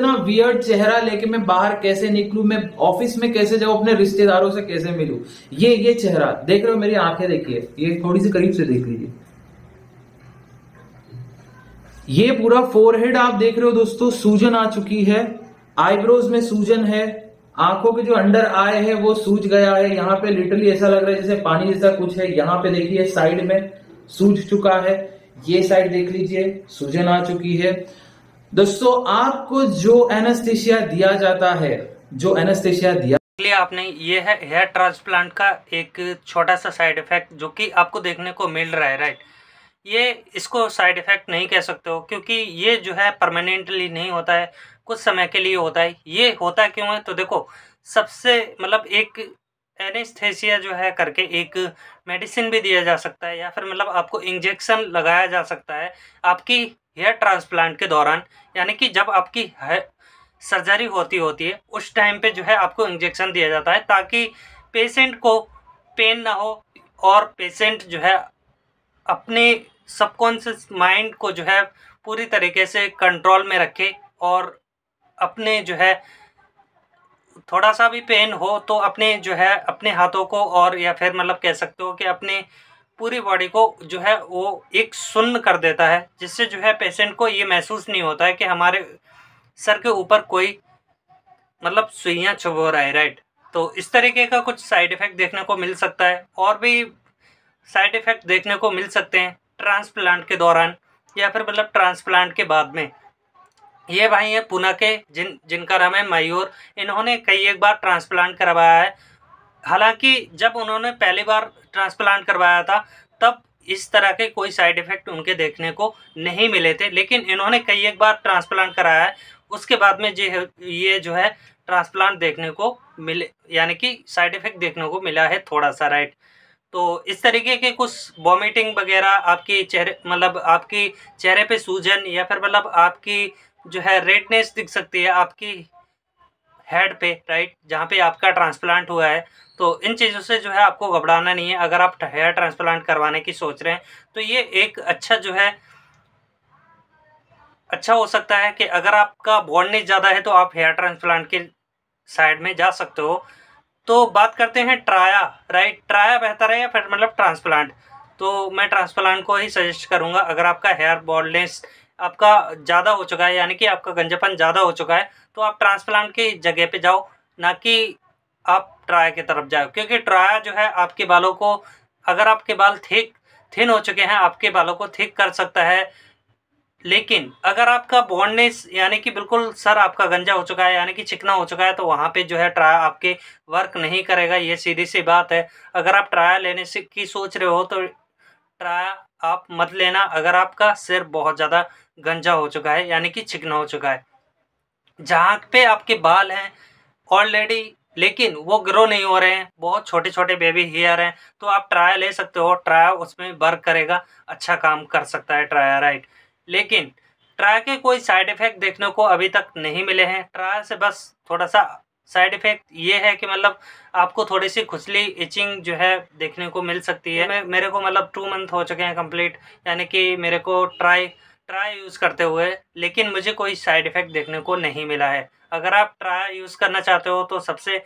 इतना वियर्ड चेहरा लेके मैं बाहर कैसे निकलूं, मैं ऑफिस में कैसे जाऊं, अपने रिश्तेदारों से कैसे मिलूं। ये चेहरा देख रहे हो, मेरी आंखें देखिए, ये थोड़ी सी करीब से देख लीजिए, ये पूरा फोरहेड आप देख रहे हो दोस्तों, सूजन आ चुकी है, आईब्रोज में सूजन है, आंखों के जो अंडर आए है वो सूज गया है, यहाँ पे लिटरली ऐसा लग रहा है जैसे पानी जैसा कुछ है, यहाँ पे देखिए साइड में सूज चुका है, ये साइड देख लीजिए सूजन आ चुकी है। दोस्तों आपको जो एनेस्थीसिया दिया जाता है, जो एनेस्थीसिया दिया आपने, ये है हेयर ट्रांसप्लांट का एक छोटा सा साइड इफेक्ट जो कि आपको देखने को मिल रहा है, राइट। ये इसको साइड इफेक्ट नहीं कह सकते हो क्योंकि ये जो है परमानेंटली नहीं होता है, कुछ समय के लिए होता है। ये होता क्यों है तो देखो, सबसे मतलब एक एनेस्थेसिया जो है करके एक मेडिसिन भी दिया जा सकता है या फिर मतलब आपको इंजेक्शन लगाया जा सकता है आपकी हेयर ट्रांसप्लांट के दौरान, यानी कि जब आपकी सर्जरी होती है उस टाइम पे जो है आपको इंजेक्शन दिया जाता है ताकि पेशेंट को पेन ना हो और पेशेंट जो है अपने सबकॉन्शियस माइंड को जो है पूरी तरीके से कंट्रोल में रखे और अपने जो है थोड़ा सा भी पेन हो तो अपने जो है अपने हाथों को और या फिर मतलब कह सकते हो कि अपने पूरी बॉडी को जो है वो एक शून्य कर देता है, जिससे जो है पेशेंट को ये महसूस नहीं होता है कि हमारे सर के ऊपर कोई मतलब सुइयाँ चुभ रहा है, राइट। तो इस तरीके का कुछ साइड इफ़ेक्ट देखने को मिल सकता है और भी साइड इफ़ेक्ट देखने को मिल सकते हैं ट्रांसप्लांट के दौरान या फिर मतलब ट्रांसप्लांट के बाद में। ये भाई है पुणे के जिनका नाम है मयूर, इन्होंने कई एक बार ट्रांसप्लांट करवाया है। हालांकि जब उन्होंने पहली बार ट्रांसप्लांट करवाया था तब इस तरह के कोई साइड इफ़ेक्ट उनके देखने को नहीं मिले थे, लेकिन इन्होंने कई एक बार ट्रांसप्लांट कराया है, उसके बाद में ये जो है ट्रांसप्लांट देखने को मिले, यानी कि साइड इफ़ेक्ट देखने को मिला है थोड़ा सा, राइट। तो इस तरीके के कुछ वॉमिटिंग वगैरह, आपके चेहरे मतलब आपके चेहरे पे सूजन या फिर मतलब आपकी जो है रेडनेस दिख सकती है आपकी हेड पे, राइट, जहाँ पे आपका ट्रांसप्लांट हुआ है। तो इन चीज़ों से जो है आपको घबराना नहीं है। अगर आप हेयर ट्रांसप्लांट करवाने की सोच रहे हैं तो ये एक अच्छा जो है अच्छा हो सकता है कि अगर आपका बॉन्डनेस ज़्यादा है तो आप हेयर ट्रांसप्लांट के साइड में जा सकते हो। तो बात करते हैं ट्राया, राइट, ट्राया बेहतर है या फिर मतलब ट्रांसप्लांट। तो मैं ट्रांसप्लांट को ही सजेस्ट करूँगा अगर आपका हेयर बॉन्डनेस आपका ज़्यादा हो चुका है, यानी कि आपका गंजापन ज़्यादा हो चुका है, तो आप ट्रांसप्लांट की जगह पे जाओ, ना कि आप ट्राया की तरफ जाओ, क्योंकि ट्राया जो है आपके बालों को, अगर आपके बाल थिन हो चुके हैं, आपके बालों को थिक कर सकता है। लेकिन अगर आपका बॉन्डनेस यानी कि बिल्कुल सर आपका गंजा हो चुका है, यानी कि चिकना हो चुका है, तो वहाँ पे जो है ट्राया आपके वर्क नहीं करेगा, ये सीधी सी बात है। अगर आप ट्राया लेने की सोच रहे हो तो ट्राया आप मत लेना अगर आपका सिर बहुत ज़्यादा गंजा हो चुका है, यानी कि चिकना हो चुका है, जहाँ पे आपके बाल हैं ऑलरेडी लेकिन वो ग्रो नहीं हो रहे हैं, बहुत छोटे छोटे बेबी हेयर हैं, तो आप ट्राया ले सकते हो। ट्राया उसमें वर्क करेगा, अच्छा काम कर सकता है ट्राया, राइट। लेकिन ट्राया के कोई साइड इफ़ेक्ट देखने को अभी तक नहीं मिले हैं। ट्राया से बस थोड़ा सा साइड इफ़ेक्ट ये है कि मतलब आपको थोड़ी सी खुजली, इचिंग जो है देखने को मिल सकती है। मेरे को मतलब 2 मंथ हो चुके हैं कंप्लीट, यानी कि मेरे को ट्राई यूज़ करते हुए, लेकिन मुझे कोई साइड इफ़ेक्ट देखने को नहीं मिला है। अगर आप ट्राई यूज़ करना चाहते हो तो सबसे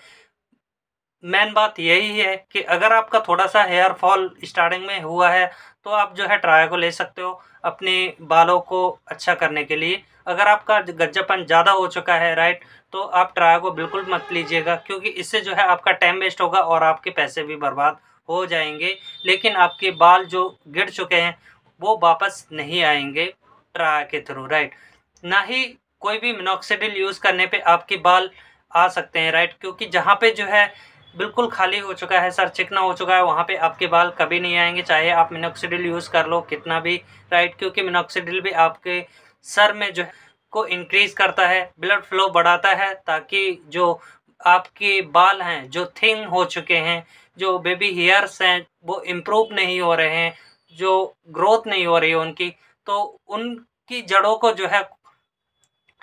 मेन बात यही है कि अगर आपका थोड़ा सा हेयर फॉल स्टार्टिंग में हुआ है तो आप जो है ट्राई को ले सकते हो अपने बालों को अच्छा करने के लिए। अगर आपका गंजापन ज़्यादा हो चुका है, राइट, तो आप ट्राई को बिल्कुल मत लीजिएगा, क्योंकि इससे जो है आपका टाइम वेस्ट होगा और आपके पैसे भी बर्बाद हो जाएंगे, लेकिन आपके बाल जो गिर चुके हैं वो वापस नहीं आएंगे ट्राई के थ्रू, राइट। ना ही कोई भी मिनॉक्सिडिल यूज़ करने पे आपके बाल आ सकते हैं, राइट, क्योंकि जहाँ पे जो है बिल्कुल खाली हो चुका है, सर चिकना हो चुका है, वहाँ पे आपके बाल कभी नहीं आएंगे, चाहे आप मिनॉक्सिडिल यूज़ कर लो कितना भी, राइट, क्योंकि मिनॉक्सिडिल भी आपके सर में जो को इंक्रीज़ करता है, ब्लड फ्लो बढ़ाता है, ताकि जो आपके बाल हैं जो थिन हो चुके हैं, जो बेबी हेयर्स हैं वो इम्प्रूव नहीं हो रहे हैं, जो ग्रोथ नहीं हो रही है उनकी, तो उनकी जड़ों को जो है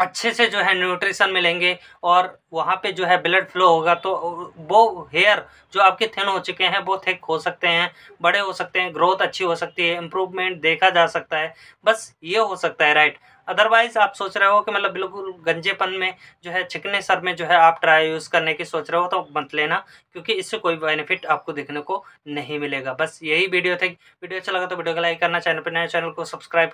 अच्छे से जो है न्यूट्रिशन मिलेंगे और वहाँ पे जो है ब्लड फ्लो होगा, तो वो हेयर जो आपके थिन हो चुके हैं वो थिक हो सकते हैं, बड़े हो सकते हैं, ग्रोथ अच्छी हो सकती है, इम्प्रूवमेंट देखा जा सकता है, बस ये हो सकता है, राइट। अदरवाइज आप सोच रहे हो कि मतलब बिल्कुल गंजेपन में जो है चिकने सर में जो है आप ट्राई यूज़ करने की सोच रहे हो तो मत लेना, क्योंकि इससे कोई बेनिफिट आपको देखने को नहीं मिलेगा। बस यही वीडियो थी। वीडियो अच्छा लगा तो वीडियो को लाइक करना, चैनल पर नए चैनल को सब्सक्राइब